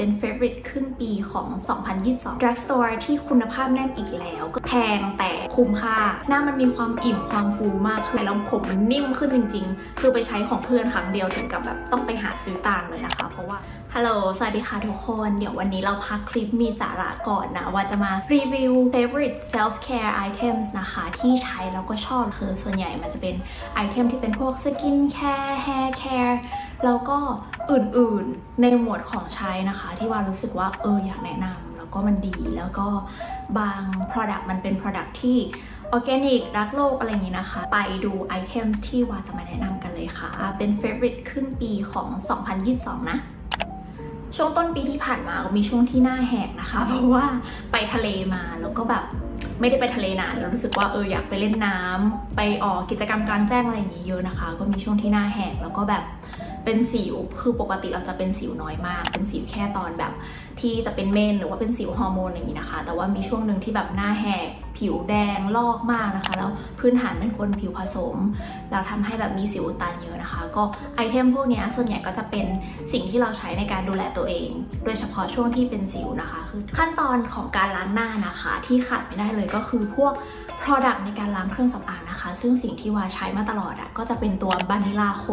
เป็น favorite ครึ่งปีของ 2022 Drugstore ที่คุณภาพแน่นอีกแล้วก็แพงแต่คุ้มค่าหน้ามันมีความอิ่มความฟูมากคือแล้วผมมันนิ่มขึ้นจริงๆคือไปใช้ของเพื่อนครั้งเดียวถึงกับแบบต้องไปหาซื้อตามเลยนะคะเพราะว่าฮัลโหลสวัสดีค่ะทุกคนเดี๋ยววันนี้เราพักคลิปมีสาระก่อนนะว่าจะมารีวิว favorite self care items นะคะที่ใช้แล้วก็ชอบคือส่วนใหญ่มันจะเป็นไอเทมที่เป็นพวกสกินแคร์แฮร์แคร์แล้วก็อื่นๆในหมวดของใช้นะคะที่ว่ารู้สึกว่าอยากแนะนำแล้วก็มันดีแล้วก็บาง product มันเป็น product ที่Organic รักโลกอะไรอย่างนี้นะคะไปดูไอเทมที่ว่าจะมาแนะนำกันเลยค่ะเป็น favorite ครึ่งปีของ 2022 นะช่วงต้นปีที่ผ่านมามีช่วงที่หน้าแหกนะคะเพราะว่าไปทะเลมาแล้วก็แบบไม่ได้ไปทะเลนานแล้วรู้สึกว่าอยากไปเล่นน้ำไปออกกิจกรรมกลางแจ้งอะไรอย่างนี้เยอะนะคะก็มีช่วงที่หน้าแหกแล้วก็แบบเป็นสิวคือปกติเราจะเป็นสิวน้อยมากเป็นสิวแค่ตอนแบบที่จะเป็นเมนหรือว่าเป็นสิวฮอร์โมนอย่างนี้นะคะแต่ว่ามีช่วงหนึ่งที่แบบหน้าแหกผิวแดงลอกมากนะคะแล้วพื้นฐานเป็นคนผิวผสมแล้วทำให้แบบมีสิวอุดตันเยอะนะคะก็ไอเทมพวกนี้ส่วนใหญ่ก็จะเป็นสิ่งที่เราใช้ในการดูแลตัวเองโดยเฉพาะช่วงที่เป็นสิวนะคะคือขั้นตอนของการล้างหน้านะคะที่ขาดไม่ได้เลยก็คือพวก product ในการล้างเครื่องสำอางนะคะซึ่งสิ่งที่วาใช้มาตลอดอ่ะก็จะเป็นตัวบานิลาโค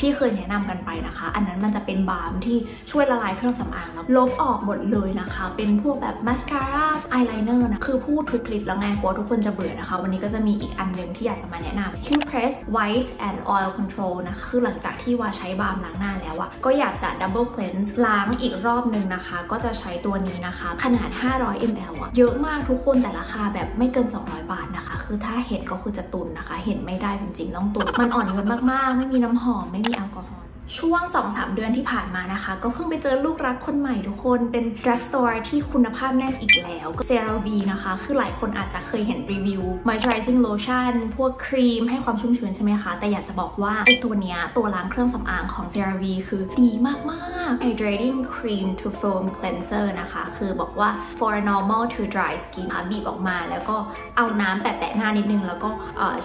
ที่เคยแนะนำกันไปนะคะอันนั้นมันจะเป็นบาล์มที่ช่วยละลายเครื่องสำอางแล้วลบออกหมดเลยนะคะเป็นพวกแบบมาสคาร่าอายไลเนอร์นะคือพูดทุกคลิปแล้วไงกลัวทุกคนจะเบื่อนะคะวันนี้ก็จะมีอีกอันนึงที่อยากจะมาแนะนำชื่อ Press White and Oil Control นะคะคือหลังจากที่วาใช้บาล์มล้างหน้าแล้วอ่ะก็อยากจะ Double Cleanse ล้างอีกรอบนึงนะคะก็จะใช้ตัวนี้นะคะขนาด 500 ml อ่ะเยอะมากทุกคนแต่ราคาแบบไม่เกิน200 บาทนะคะคือถ้าเห็นก็คือจะตุนนะคะเห็นไม่ได้จริงๆต้องตุนมันอ่อนโยนมากๆไม่มีน้ำหอมไม่มีแอลกอฮอล์ช่วง 2-3 เดือนที่ผ่านมานะคะก็เพิ่งไปเจอลูกรักคนใหม่ทุกคนเป็น drugstore ที่คุณภาพแน่นอีกแล้ว CeraVe นะคะคือหลายคนอาจจะเคยเห็นรีวิว moisturizing lotion พวกครีมให้ความชุ่มชื้นใช่ไหมคะแต่อยากจะบอกว่าไอตัวเนี้ยตัวล้างเครื่องสำอางของ CeraVe คือดีมากๆ hydrating cream to foam cleanser นะคะคือบอกว่า for normal to dry skin บีบออกมาแล้วก็เอาน้ำแปะๆหน้านิดนึงแล้วก็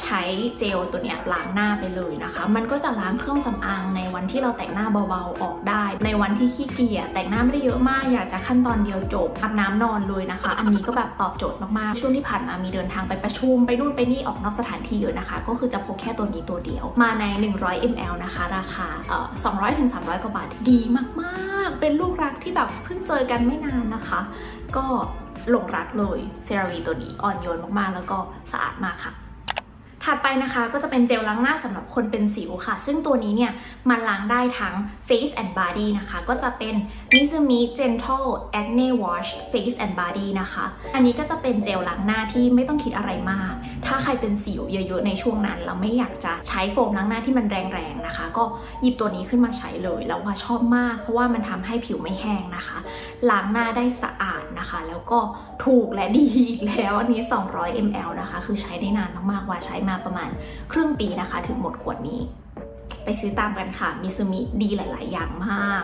ใช้เจลตัวเนี้ยล้างหน้าไปเลยนะคะมันก็จะล้างเครื่องสำอางในวันที่เราแต่งหน้าเบาๆออกได้ในวันที่ขี้เกียจแต่งหน้าไม่ได้เยอะมากอยากจะขั้นตอนเดียวจบอาบน้ำนอนเลยนะคะอันนี้ก็แบบตอบโจทย์มากๆช่วงที่ผ่านมามีเดินทางไปประชุมไปนู่นไปนี่ออกนอกสถานที่เยอะนะคะก็คือจะพกแค่ตัวนี้ตัวเดียวมาใน100 ml นะคะราคา200-300 กว่าบาทดีมากๆเป็นลูกรักที่แบบเพิ่งเจอกันไม่นานนะคะก็หลงรักเลยเซราวีตัวนี้อ่อนโยนมากๆแล้วก็สะอาดมากค่ะถัดไปนะคะก็จะเป็นเจลล้างหน้าสำหรับคนเป็นสิวค่ะซึ่งตัวนี้เนี่ยมันล้างได้ทั้ง face and body นะคะก็จะเป็น Mizumi Gentle Acne Wash Face and Body นะคะอันนี้ก็จะเป็นเจลล้างหน้าที่ไม่ต้องคิดอะไรมากถ้าใครเป็นสิวเยอะๆในช่วงนั้นเราไม่อยากจะใช้โฟมล้างหน้าที่มันแรงๆนะคะก็หยิบตัวนี้ขึ้นมาใช้เลยแล้วว่าชอบมากเพราะว่ามันทำให้ผิวไม่แห้งนะคะล้างหน้าได้สะอาดนะคะแล้วก็ถูกและดีอีกแล้วอันนี้200 ml นะคะคือใช้ได้นานมากๆว่าใช้มาประมาณครึ่งปีนะคะถึงหมดขวดนี้ไปซื้อตามกันค่ะมิซูมิดีหลายๆอย่างมาก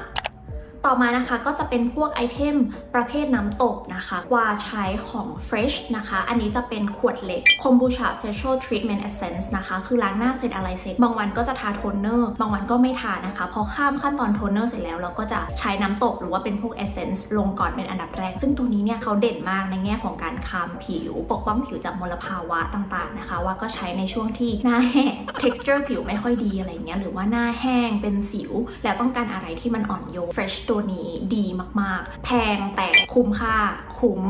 ต่อมานะคะก็จะเป็นพวกไอเทมประเภทน้ำตกนะคะว่าใช้ของ Fresh นะคะอันนี้จะเป็นขวดเล็ก Kombucha Facial Treatment Essence นะคะคือล้างหน้าเสร็จอะไรเสร็จบางวันก็จะทาโทนเนอร์บางวันก็ไม่ทานะคะพอข้ามขั้นตอนโทนเนอร์เสร็จแล้วเราก็จะใช้น้ำตกหรือว่าเป็นพวก Essence ลงก่อนเป็นอันดับแรกซึ่งตัวนี้เนี่ยเขาเด่นมากในแง่ของการคามผิวปกป้องผิวจากมลภาวะต่างๆนะคะว่าก็ใช้ในช่วงที่หน้าแห้ง texture ผิวไม่ค่อยดีอะไรเงี้ยหรือว่าหน้าแห้งเป็นสิวแล้วต้องการอะไรที่มันอ่อนโยน Freshตัวนี้ดีมากๆแพงแต่คุ้มค่าคุ้ม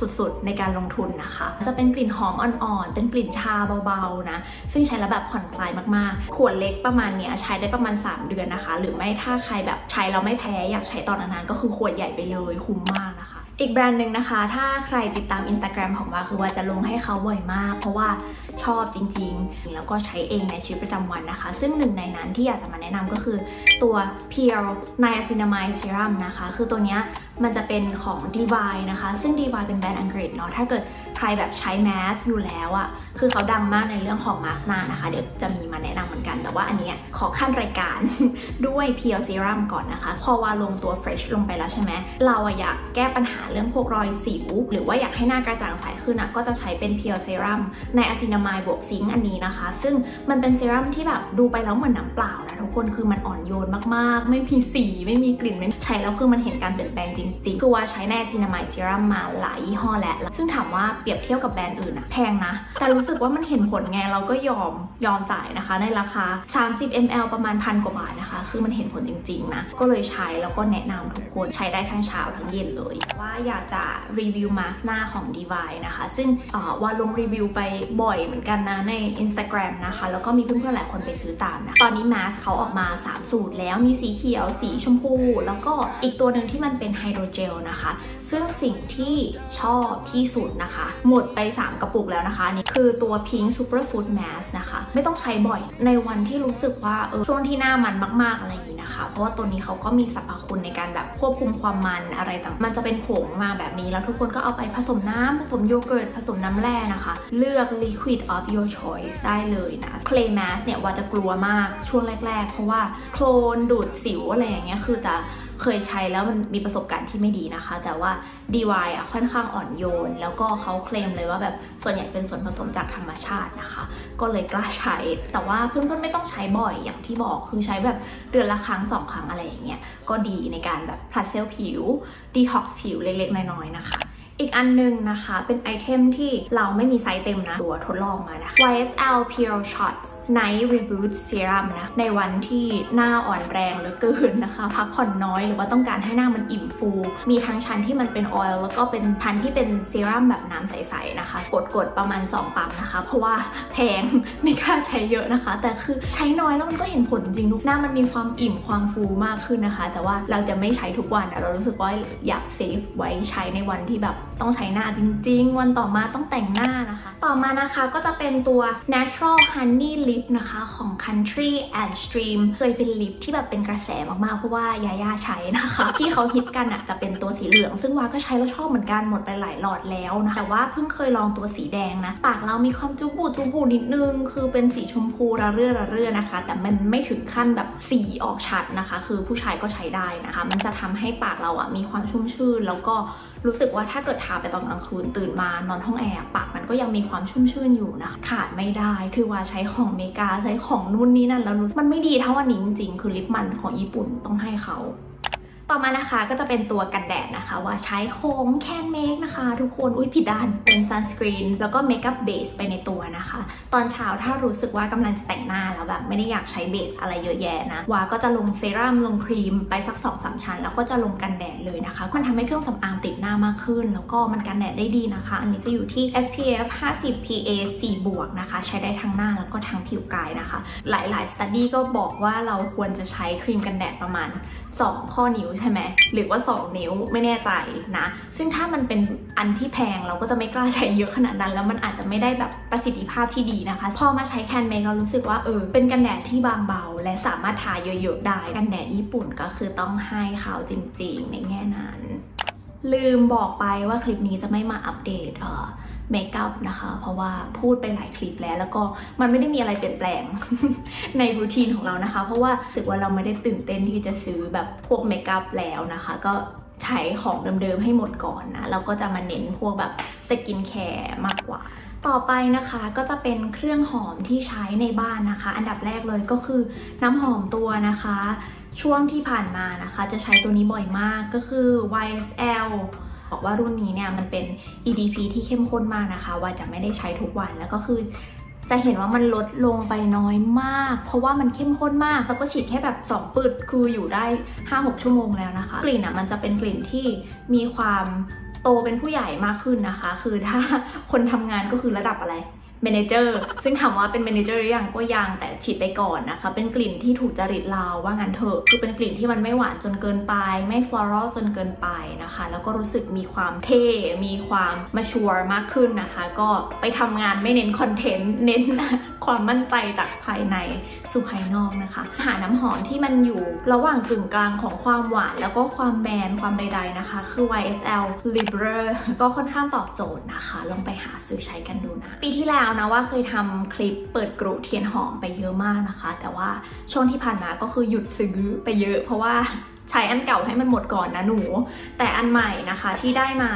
สุดๆในการลงทุนนะคะจะเป็นกลิ่นหอมอ่อนๆเป็นกลิ่นชาเบาๆนะซึ่งใช้แล้วแบบผ่อนคลายมากๆขวดเล็กประมาณนี้ใช้ได้ประมาณ3เดือนนะคะหรือไม่ถ้าใครแบบใช้แล้วไม่แพ้อยากใช้ตอนนานๆก็คือขวดใหญ่ไปเลยคุ้มมากนะคะอีกแบรนด์หนึ่งนะคะถ้าใครติดตาม Instagram ของวาคือวาจะลงให้เขาบ่อยมากเพราะว่าชอบจริงๆแล้วก็ใช้เองในชีวิตประจำวันนะคะซึ่งหนึ่งในนั้นที่อยากจะมาแนะนำก็คือตัว Pure Niacinamide Serum นะคะคือตัวนี้มันจะเป็นของ Divyne นะคะ ซึ่ง Divyne เป็นแบรนด์อังกฤษเนาะถ้าเกิดใครแบบใช้แมสอยู่แล้วอ่ะคือเขาดังมากในเรื่องของมาสก์หน้านะคะเดี๋ยวจะมีมาแนะนำเหมือนกันแต่ว่าอันนี้ขอขั้นรายการ ด้วยเพียวซีรั่มก่อนนะคะพอวาลงตัว Fresh ลงไปแล้วใช่ไหมเราอยากแก้ปัญหาเรื่องพวกรอยสิวหรือว่าอยากให้หน้ากระจ่างใสขึ้นนะก็จะใช้เป็นเพียวซีรั่มในอะซินามายบวกซิงค์อันนี้นะคะซึ่งมันเป็นซีรั่มที่แบบดูไปแล้วเหมือนน้ำเปล่านะทุกคนคือมันอ่อนโยนมากๆไม่มีสีไม่มีกลิ่นไม่ใช้แล้วคือมันเห็นการเปลี่ยนแปลงจริงๆคือว่าใช้ในอะซินามายซีรั่มมาหลายยี่ห้อแล้วซึ่งถามว่าเปรียบเทียบกับแบรนด์อื่นนะแพงนะแต่รู้สึกว่ามันเห็นผลไงเราก็ยอมจ่ายนะคะในราคา30 ml ประมาณ1,000 กว่าบาทนะคะคือมันเห็นผลจริงๆนะก็เลยใช้แล้วก็แนะนำทุกคนใช้ได้ทั้งเช้าทั้งเย็นเลยว่าอยากจะรีวิวมาสก์หน้าของ Divyne นะคะซึ่งว่าลงรีวิวไปบ่อยเหมือนกันนะใน Instagram นะคะแล้วก็มีเพื่อนๆหลายคนไปซื้อตามนะตอนนี้มาสก์เขาออกมา3สูตรแล้วมีสีเขียวสีชมพูแล้วก็อีกตัวหนึ่งที่มันเป็นไฮโดรเจลนะคะซึ่งสิ่งที่ชอบที่สุดนะคะหมดไป3 กระปุกแล้วนะคะนี่คือตัวพิงค์ซูเปอร์ฟู้ดแมสนะคะไม่ต้องใช้บ่อยในวันที่รู้สึกว่าช่วงที่หน้ามันมากๆอะไรอย่างนี้นะคะเพราะว่าตัวนี้เขาก็มีสรรพคุณในการแบบควบคุมความมันอะไรต่างมันจะเป็นผงมาแบบนี้แล้วทุกคนก็เอาไปผสมน้ำผสมโยเกิร์ตผสมน้ำแร่นะคะเลือก liquid of your choice ได้เลยนะเคลย์แมสเนี่ยว่าจะกลัวมากช่วงแรกๆเพราะว่าโคลนดูดสิวอะไรอย่างเงี้ยคือจะเคยใช้แล้วมันมีประสบการณ์ที่ไม่ดีนะคะแต่ว่า Divyne อ่ะค่อนข้างอ่อนโยนแล้วก็เขาเคลมเลยว่าแบบส่วนใหญ่เป็นส่วนผสมจากธรรมชาตินะคะก็เลยกล้าใช้แต่ว่าเพื่อนๆไม่ต้องใช้บ่อยอย่างที่บอกคือใช้แบบเดือนละครั้ง2 ครั้งอะไรอย่างเงี้ยก็ดีในการแบบผลัดเซลล์ผิวดีท็อกซ์ผิวเล็กๆน้อยๆนะคะอีกอันนึงนะคะเป็นไอเทมที่เราไม่มีไซส์เต็มนะตัวทดลองมานะ YSL Pure Shots Night Reboot Serum นะในวันที่หน้าอ่อนแรงเหลือเกินนะคะพักผ่อนน้อยหรือว่าต้องการให้หน้ามันอิ่มฟูมีทั้งชั้นที่มันเป็นออยล์แล้วก็เป็นชั้นที่เป็นเซรั่มแบบน้ำใสๆนะคะกดประมาณ2 ปั๊มนะคะเพราะว่าแพงไม่กล้าใช้เยอะนะคะแต่คือใช้น้อยแล้วมันก็เห็นผลจริงหน้ามันมีความอิ่มความฟูมากขึ้นนะคะแต่ว่าเราจะไม่ใช้ทุกวันเรารู้สึกว่าอยากเซฟไว้ใช้ในวันที่แบบต้องใช้หน้าจริงๆวันต่อมาต้องแต่งหน้านะคะต่อมานะคะก็จะเป็นตัว natural honey lip นะคะของ Country and Stream เคยเป็นลิปที่แบบเป็นกระแสมากๆเพราะว่ายาย่าใช้นะคะที่เขาฮิตกันอ่ะจะเป็นตัวสีเหลืองซึ่งวาก็ใช้แล้วชอบเหมือนกันหมดไปหลายหลอดแล้วนะแต่ว่าเพิ่งเคยลองตัวสีแดงนะปากเรามีความจุบูนิดนึงคือเป็นสีชมพูระเรื่อนะคะแต่มันไม่ถึงขั้นแบบสีออกชัดนะคะคือผู้ชายก็ใช้ได้นะคะมันจะทำให้ปากเราอ่ะมีความชุ่มชื่นแล้วก็รู้สึกว่าถ้าเกิดทาไปตอนกลางคืนตื่นมานอนห้องแอร์ปากมันก็ยังมีความชุ่มชื่นอยู่นะคะขาดไม่ได้คือว่าใช้ของอเมริกาใช้ของนู่นนี่นั่นแล้วมันไม่ดีเท่าอันนี้จริงๆคือลิปมันของญี่ปุ่นต้องให้เขาต่อมานะคะก็จะเป็นตัวกันแดดนะคะว่าใช้โค้งแคนเมคนะคะทุกคนอุ้ยผิดด้านเป็นซันสกรีนแล้วก็เมคอัพเบสไปในตัวนะคะตอนเช้าถ้ารู้สึกว่ากำลังจะแต่งหน้าแล้วแบบไม่ได้อยากใช้เบสอะไรเยอะแยะนะวาก็จะลงเซรั่มลงครีมไปสัก 2-3 ชั้นแล้วก็จะลงกันแดดเลยนะคะมันทำให้เครื่องสำอางติดหน้ามากขึ้นแล้วก็มันกันแดดได้ดีนะคะอันนี้จะอยู่ที่ SPF 50 PA 4 บวกนะคะใช้ได้ทั้งหน้าแล้วก็ทั้งผิวกายนะคะหลายๆ study ก็บอกว่าเราควรจะใช้ครีมกันแดดประมาณ2 ข้อนิ้วใช่ไหมหรือว่า2 นิ้วไม่แน่ใจนะซึ่งถ้ามันเป็นอันที่แพงเราก็จะไม่กล้าใช้เยอะขนาดนั้นแล้วมันอาจจะไม่ได้แบบประสิทธิภาพที่ดีนะคะพอมาใช้แคนเมคเรารู้สึกว่าเป็นกันแดดที่บางเบาและสามารถทาเยอะๆได้กันแดดญี่ปุ่นก็คือต้องให้เขาจริงๆในแง่นั้นลืมบอกไปว่าคลิปนี้จะไม่มาอัปเดตเมคอัพนะคะเพราะว่าพูดไปหลายคลิปแล้วก็มันไม่ได้มีอะไรเปลี่ยนแปลง ในรูทีนของเรานะคะเพราะว่ารู้สึกว่าเราไม่ได้ตื่นเต้นที่จะซื้อแบบพวกเมคอัพแล้วนะคะก็ใช้ของเดิมๆให้หมดก่อนนะแล้วก็จะมาเน้นพวกแบบสกินแคร์มากกว่าต่อไปนะคะก็จะเป็นเครื่องหอมที่ใช้ในบ้านนะคะอันดับแรกเลยก็คือน้ำหอมตัวนะคะช่วงที่ผ่านมานะคะจะใช้ตัวนี้บ่อยมากก็คือ YSLบอกว่ารุ่นนี้เนี่ยมันเป็น EDP ที่เข้มข้นมากนะคะว่าจะไม่ได้ใช้ทุกวันแล้วก็คือจะเห็นว่ามันลดลงไปน้อยมากเพราะว่ามันเข้มข้นมากแล้วก็ฉีดแค่แบบ2 ปืดคืออยู่ได้ 5-6 ชั่วโมงแล้วนะคะกลิ่นอ่ะมันจะเป็นกลิ่นที่มีความโตเป็นผู้ใหญ่มากขึ้นนะคะคือถ้าคนทำงานก็คือระดับอะไร เมเนเจอร์ซึ่งถามว่าเป็นเมเนเจอร์หรือยังก็ยังแต่ฉีดไปก่อนนะคะเป็นกลิ่นที่ถูกจริตเราว่างั้นเถอะคือเป็นกลิ่นที่มันไม่หวานจนเกินไปไม่ฟลอรัลจนเกินไปนะคะแล้วก็รู้สึกมีความเท่มีความมาชัวร์มากขึ้นนะคะก็ไปทำงานไม่เน้นคอนเทนต์เน้นความมั่นใจจากภายในสู่ภายนอกนะคะหาน้ำหอมที่มันอยู่ระหว่างกึ่งกลางของความหวานแล้วก็ความแมนความใดๆนะคะคือ YSL Librer ก็ค่อนข้างตอบโจทย์นะคะลองไปหาซื้อใช้กันดูนะปีที่แล้วนะว่าเคยทำคลิปเปิดกรุเทียนหอมไปเยอะมากนะคะแต่ว่าช่วงที่ผ่านมาก็คือหยุดซื้อไปเยอะเพราะว่าใช้อันเก่าให้มันหมดก่อนนะหนูแต่อันใหม่นะคะที่ได้มา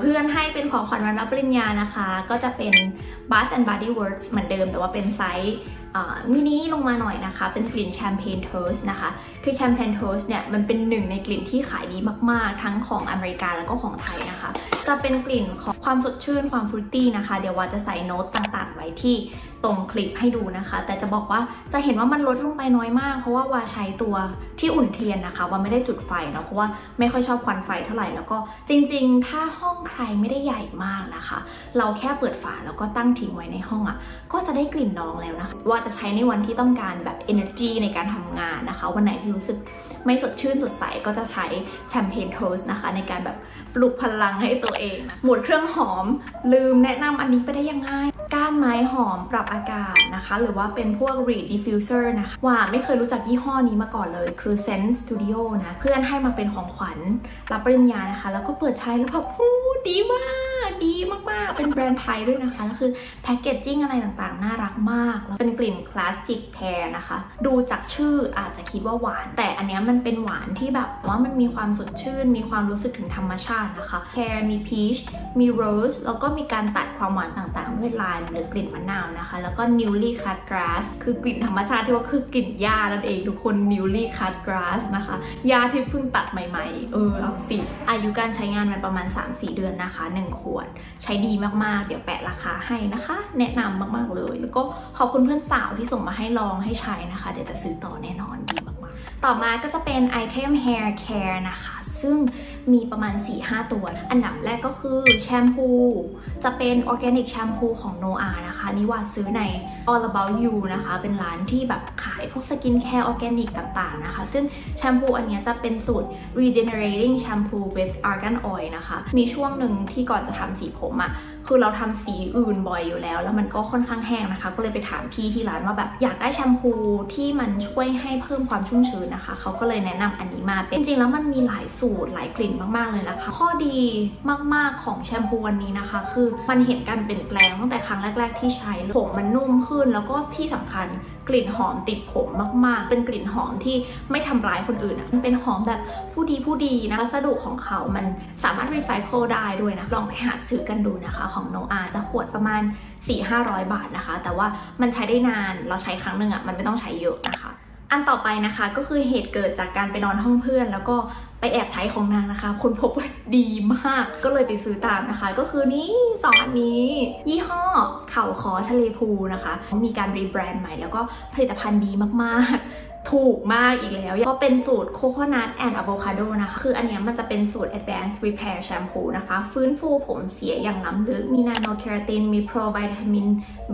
เพื่อนให้เป็นของขวัญวันรับปริญญานะคะก็จะเป็น Bath and Body Works เหมือนเดิมแต่ว่าเป็นไซส์มินิลงมาหน่อยนะคะเป็นกลิ่นแชมเปญโทสต์นะคะคือแชมเปญโทสต์เนี่ยมันเป็นหนึ่งในกลิ่นที่ขายดีมากๆทั้งของอเมริกาแล้วก็ของไทยนะคะจะเป็นกลิ่นของความสดชื่นความฟรุตตี้นะคะเดี๋ยวว่าจะใส่โน้ตต่างๆไว้ที่ตรงคลิปให้ดูนะคะแต่จะบอกว่าจะเห็นว่ามันลดลงไปน้อยมากเพราะว่าวาใช้ตัวที่อุ่นเทียนนะคะว่าไม่ได้จุดไฟเนาะเพราะว่าไม่ค่อยชอบควันไฟเท่าไหร่แล้วก็จริงๆถ้าห้องใครไม่ได้ใหญ่มากนะคะเราแค่เปิดฝาแล้วก็ตั้งทิ้งไว้ในห้องอ่ะก็จะได้กลิ่นน้องแล้วนะคะว่าจะใช้ในวันที่ต้องการแบบ energy ในการทำงานนะคะวันไหนที่รู้สึกไม่สดชื่นสดใสก็จะใช้แชมเปญโทสต์นะคะในการแบบปลุกพลังให้ตัวเองหมวดเครื่องหอมลืมแนะนำอันนี้ไปได้ยังไงก้านไม้หอมปรับอากาศนะคะหรือว่าเป็นพวก Reed Diffuser นะคะว่าไม่เคยรู้จักยี่ห้อนี้มาก่อนเลยคือ Scent Studio นะเพื่อนให้มาเป็นของขวัญรับปริญญานะคะแล้วก็เปิดใช้แล้วแบบดีมากดีมากๆเป็นแบรนด์ไทยด้วยนะคะแล้วคือแพคเกจจิ้งอะไรต่างๆน่ารักมากแล้วเป็นกลิ่นคลาสสิกแพรนะคะดูจากชื่ออาจจะคิดว่าหวานแต่อันนี้มันเป็นหวานที่แบบว่ามันมีความสดชื่นมีความรู้สึกถึงธรรมชาตินะคะแพรมีพีชมีโรสแล้วก็มีการตัดความหวานต่างๆด้วยลายหรือกลิ่นมะนาวนะคะแล้วก็ newly cut grass คือกลิ่นธรรมชาติที่ว่าคือกลิ่นหญ้านั่นเองทุกคน newly cut grass นะคะหญ้าที่เพิ่งตัดใหม่ๆเอาสิอายุการใช้งานมันประมาณ 3-4 เดือนนะคะ1ขวดใช้ดีมากๆเดี๋ยวแปะราคาให้นะคะแนะนำมากๆเลยแล้วก็ขอบคุณเพื่อนสาวที่ส่งมาให้ลองให้ใช้นะคะเดี๋ยวจะซื้อต่อแน่นอนดีมากๆต่อมาก็จะเป็นไอเทม hair care นะคะซึ่งมีประมาณ 4-5 ตัวอันดับแรกก็คือแชมพูจะเป็น Organic แชมพูของ NOAH นะคะนี่ว่าซื้อใน All About You นะคะเป็นร้านที่แบบขายพวกสกินแคร์ Organic ต่างๆนะคะซึ่งแชมพูอันนี้จะเป็นสูตร Regenerating Shampoo with Argan Oil นะคะมีช่วงหนึ่งที่ก่อนจะทำสีผมอะคือเราทำสีอื่นบ่อยอยู่แล้วแล้วมันก็ค่อนข้างแห้งนะคะก็เลยไปถามพี่ที่ร้านว่าแบบอยากได้แชมพูที่มันช่วยให้เพิ่มความชุ่มชื้นนะคะเขาก็เลยแนะนำอันนี้มาเป็นจริงๆแล้วมันมีหลายสูตรหลายกลิ่นมากๆเลยนะคะข้อดีมากๆของแชมพูวันนี้นะคะคือมันเห็นการเปลี่ยนแปลงตั้งแต่ครั้งแรกๆที่ใช้ผมมันนุ่มขึ้นแล้วก็ที่สำคัญกลิ่นหอมติดผมมากๆเป็นกลิ่นหอมที่ไม่ทำร้ายคนอื่นมันเป็นหอมแบบผู้ดีนะวัสดุของเขามันสามารถรีไซเคิลได้ด้วยนะลองไปหาซื้อกันดูนะคะของ NOAH จะขวดประมาณ 400-500 บาทนะคะแต่ว่ามันใช้ได้นานเราใช้ครั้งหนึ่งอ่ะมันไม่ต้องใช้เยอะนะคะอันต่อไปนะคะก็คือเหตุเกิดจากการไปนอนห้องเพื่อนแล้วก็ไปแอบใช้ของนางนะคะคนพบว่าดีมากก็เลยไปซื้อตามนะคะก็คือนี่สองอันนี้ยี่ห้อเข่าคอทะเลพูนะคะมีการรีแบรนด์ใหม่แล้วก็ผลิตภัณฑ์ดีมากๆถูกมากอีกแล้วก็เป็นสูตรโคโคนัทแอนด์อะโวคาโดนะคะคืออันนี้มันจะเป็นสูตร Advanced Repair Shampoo นะคะฟื้นฟูผมเสียอย่างล้ำลึกมีนาโนแคราตินมีโปรวิตามิน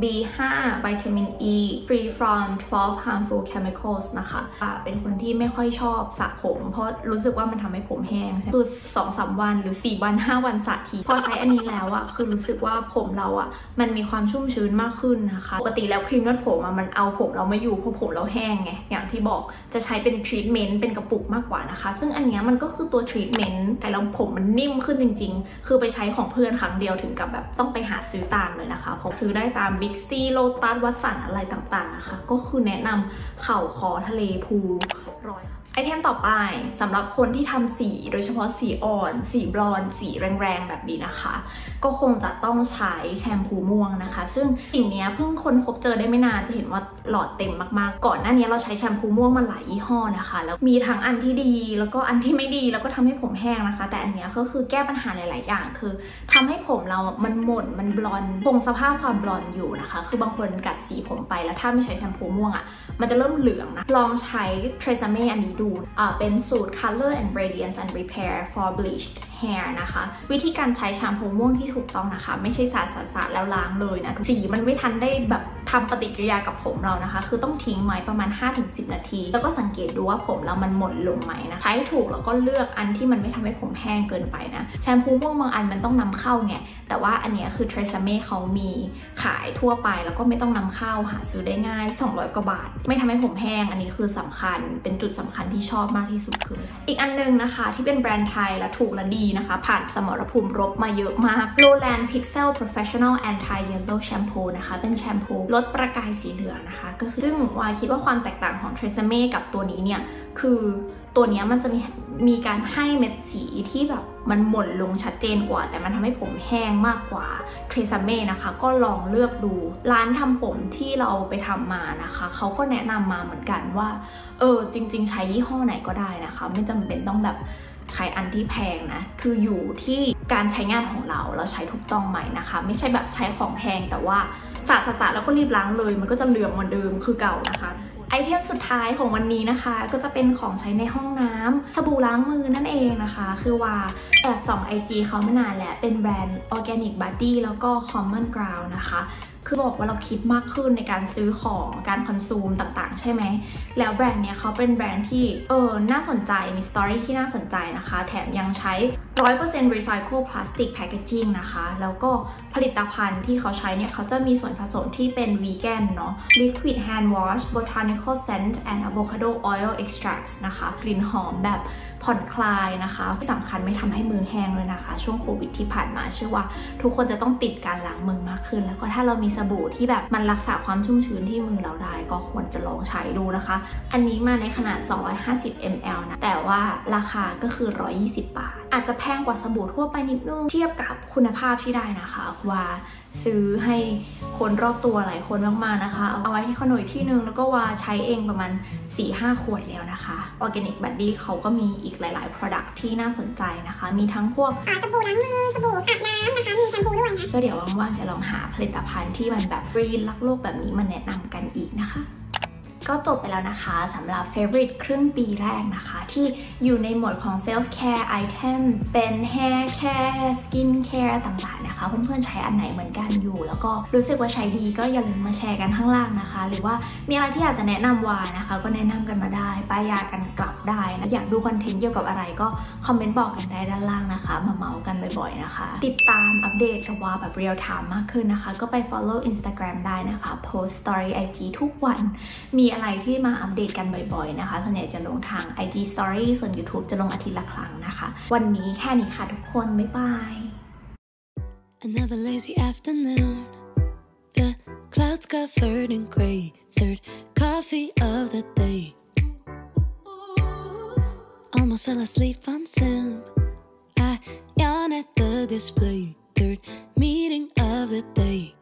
B5 วิตามิน E free from 12 harmful chemicals นะคะเป็นคนที่ไม่ค่อยชอบสระผมเพราะรู้สึกว่ามันทำให้ผมแห้งคือ 2-3 วันหรือ 4 วัน 5 วันสระทีพอใช้อันนี้แล้วอะคือรู้สึกว่าผมเราอะมันมีความชุ่มชื้นมากขึ้นนะคะปกติแล้วครีมนวดผมมันเอาผมเราไม่อยู่เพราะผมเราแห้งไงอย่างที่บอกจะใช้เป็นทรีทเมนต์เป็นกระปุกมากกว่านะคะซึ่งอันนี้มันก็คือตัวทรีทเมนต์แต่เราผมมันนิ่มขึ้นจริงๆคือไปใช้ของเพื่อนครั้งเดียวถึงกับแบบต้องไปหาซื้อตามเลยนะคะผมซื้อได้ตามบิ๊กซีโลตัสวัตสันอะไรต่างๆนะคะก็คือแนะนำเข่าคอทะเลพูร้อยไอเทมต่อไปสำหรับคนที่ทำสีโดยเฉพาะสีอ่อนสีบลอนด์สีแรงๆแบบนี้นะคะก็คงจะต้องใช้แชมพูม่วงนะคะซึ่งสิ่งนี้เพิ่งคนพบเจอได้ไม่นานจะเห็นว่าหลอดเต็มมากๆก่อนหน้านี้เราใช้แชมพูม่วงมาหลายยี่ห้อนะคะแล้วมีทั้งอันที่ดีแล้วก็อันที่ไม่ดีแล้วก็ทำให้ผมแห้งนะคะแต่อันนี้ก็คือแก้ปัญหาหลายๆอย่างคือทำให้ผมเรามันหม่นมันบลอนด์คงสภาพความบลอนด์อยู่นะคะคือบางคนกัดสีผมไปแล้วถ้าไม่ใช้แชมพูม่วงอ่ะมันจะเริ่มเหลืองนะลองใช้ Tresemme อันนี้ ดูเป็นสูตร Color and Radiance and Repair for Bleached Hair นะคะวิธีการใช้แชมพูม่วงที่ถูกต้องนะคะไม่ใช่สาดแล้วล้างเลยนะสีมันไม่ทันได้แบบทำปฏิกิริยากับผมเรานะคะคือต้องทิ้งไว้ประมาณ 5-10 นาทีแล้วก็สังเกตดูว่าผมเรามันหมดลงไหมนะใช้ถูกแล้วก็เลือกอันที่มันไม่ทำให้ผมแห้งเกินไปนะแชมพูม่วงบางอันมันต้องนำเข้าไงแต่ว่าอันนี้คือ Tresemme เขามีขายทั่วไปแล้วก็ไม่ต้องนำเข้าหาซื้อได้ง่าย200 กว่าบาทไม่ทำให้ผมแห้งอันนี้คือสำคัญเป็นจุดสำคัญที่ชอบมากที่สุดคืออีกอันนึงนะคะที่เป็นแบรนด์ไทยและถูกและดีนะคะผ่านสมรภูมิรบมาเยอะมาก Lowland Pixel Professional Anti Yellow Shampoo นะคะเป็นแชมพูลดประกายสีเหลืองนะคะก็คือซึ่งวายคิดว่าความแตกต่างของ Tresemme กับตัวนี้เนี่ยคือตัวนี้มันจะมีการให้เม็ดสีที่แบบมันหม่นลงชัดเจนกว่าแต่มันทำให้ผมแห้งมากกว่า Tresemme นะคะก็ลองเลือกดูร้านทำผมที่เราไปทำมานะคะเขาก็แนะนำมาเหมือนกันว่าจริงๆใช้ยี่ห้อไหนก็ได้นะคะไม่จำเป็นต้องแบบใช้อันที่แพงนะคืออยู่ที่การใช้งานของเราใช้ถูกต้องไหมนะคะไม่ใช่แบบใช้ของแพงแต่ว่าสาดแล้วก็รีบล้างเลยมันก็จะเหลืองเหมือนเดิมคือเก่านะคะไอเทมสุดท้ายของวันนี้นะคะก็จะเป็นของใช้ในห้องน้ำสบู่ล้างมือนั่นเองนะคะคือว่าแอบส่อง IG เขาไม่นานแหละเป็นแบรนด์ Organic Body แล้วก็ Common Groud นะคะคือบอกว่าเราคิดมากขึ้นในการซื้อของการคอนซูมต่างๆใช่ไหมแล้วแบรนด์เนี้ยเขาเป็นแบรนด์ที่น่าสนใจมีสตอรี่ที่น่าสนใจนะคะแถมยังใช้ 100% recycle plastic packaging นะคะแล้วก็ผลิตภัณฑ์ที่เขาใช้เนี่ยเขาจะมีส่วนผสมที่เป็นวีแกนเนาะ liquid hand wash botanical scent and avocado oil extracts นะคะกลิ่นหอมแบบผ่อนคลายนะคะที่สำคัญไม่ทำให้มือแห้งเลยนะคะช่วงโควิดที่ผ่านมาเชื่อว่าทุกคนจะต้องติดการล้างมือมากขึ้นแล้วก็ถ้าเรามีสบู่ที่แบบมันรักษาความชุ่มชื้นที่มือเราได้ก็ควรจะลองใช้ดูนะคะอันนี้มาในขนาด 250 ml นะแต่ว่าราคาก็คือ120 บาทอาจจะแพงกว่าสบู่ทั่วไปนิดนึงเทียบกับคุณภาพที่ได้นะคะว่าซื้อให้คนรอบตัวหลายคนมากๆนะคะเอาไว้ที่คอนโดอีกที่นึงแล้วก็ว่าใช้เองประมาณ 4-5 ขวดแล้วนะคะ Organic Body เขาก็มีอีกหลายๆ product ที่น่าสนใจนะคะมีทั้งพวกสบู่ล้างมือสบู่อาบน้ำนะคะมีแชมพูด้วยนะก็เดี๋ยวว่างๆจะลองหาผลิตภัณฑ์ที่มันแบบรีนรักโลกแบบนี้มาแนะนำกันอีกนะคะก็จบไปแล้วนะคะสำหรับ Favorite ครึ่งปีแรกนะคะที่อยู่ในหมวดของ Self Care Items เป็น Hair Care Skin Care ต่างๆนะคะเพื่อนๆใช้อันไหนเหมือนกันอยู่แล้วก็รู้สึกว่าใช้ดีก็อย่าลืมมาแชร์กันข้างล่างนะคะหรือว่ามีอะไรที่อยากจะแนะนำวานะคะก็แนะนำกันมาได้ป้ายยากันกลับได้นะอยากดูคอนเทนต์เกี่ยวกับอะไรก็คอมเมนต์บอกกันได้ด้านล่างนะคะมาเมาส์กันบ่อยๆนะคะติดตามอัปเดตกับวาแบบ Real Time มากขึ้นนะคะก็ไป Follow Instagram ได้นะคะ Post Story IG ทุกวันมีอะไรที่มาอัปเดตกันบ่อยๆนะคะส่วนใหญ่จะลงทาง IG Story ส่วน YouTube จะลงอาทิตย์ละครั้งนะคะวันนี้แค่นี้ค่ะทุกคนบ๊ายบาย Another lazy afternoon The clouds covered in gray Third coffee of the day Almost fell asleep on Zoom I yawn at the display Third meeting of the day